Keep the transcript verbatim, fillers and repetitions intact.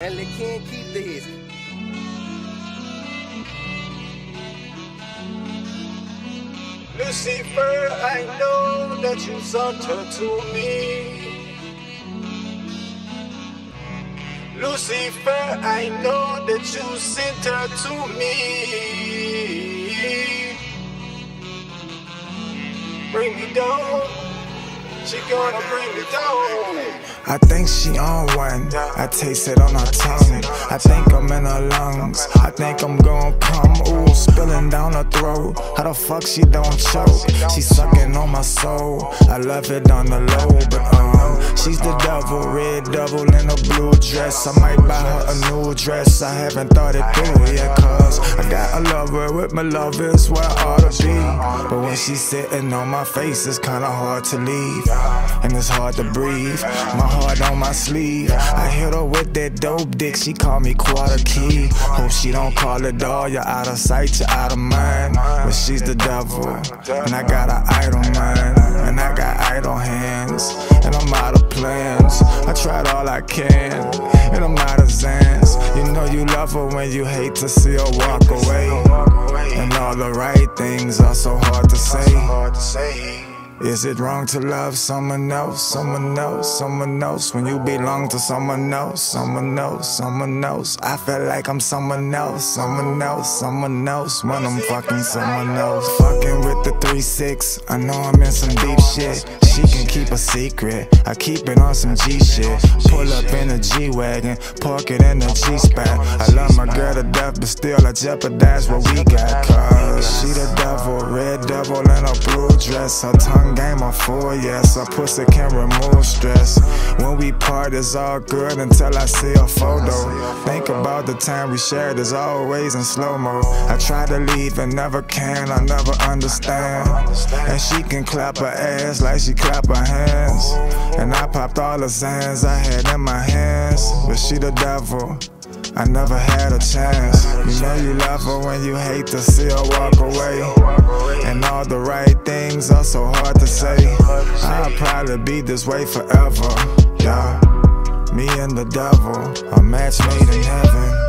And they can't keep this. Lucifer, I know that you sent her to me. Lucifer, I know that you sent her to me. Bring me down. She gonna bring me down. I think she on one. I taste it on her tongue. I think I'm in her lungs. I think I'm gonna come. Ooh, spilling down her throat. How the fuck she don't choke? She sucking on my soul. I love it on the low, but um, she's the devil, red devil in a blue dress. I might buy her a new dress. I haven't thought it through yet, cause I got a lover with my love is where I ought to be. But when she's sitting on my face, it's kinda hard to leave. And it's hard to breathe, my heart on my sleeve. I hit her with that dope dick, she called me quarter key. Hope she don't call it all, you're out of sight, you're out of mind. But she's the devil, and I got an idle mind. And I got idle hands, and I'm out of plans. I tried all I can, and I'm out of Zans. You know you love her when you hate to see her walk away. And all the right things are so hard to say. Is it wrong to love someone else, someone else, someone else, when you belong to someone else, someone else, someone else? I feel like I'm someone else, someone else, someone else, when I'm fucking someone else. Fucking with the three six, I know I'm in some deep shit. She can keep a secret, I keep it on some G shit. Pull up in a G-Wagon, park it in a G-Spot. I love my girl to death, but still I jeopardize what we got. Cause she the devil, red devil in a blue dress. Her tongue game on full, yes, her pussy can remove stress. When we part, it's all good until I see a photo. Think about the time we shared, it's always in slow-mo. I try to leave and never can, I never understand. And she can clap her ass like she could clap her hands, and I popped all the Zans I had in my hands. But she the devil, I never had a chance. You know you love her when you hate to see her walk away. And all the right things are so hard to say. I'll probably be this way forever, yeah. Me and the devil, a match made in heaven.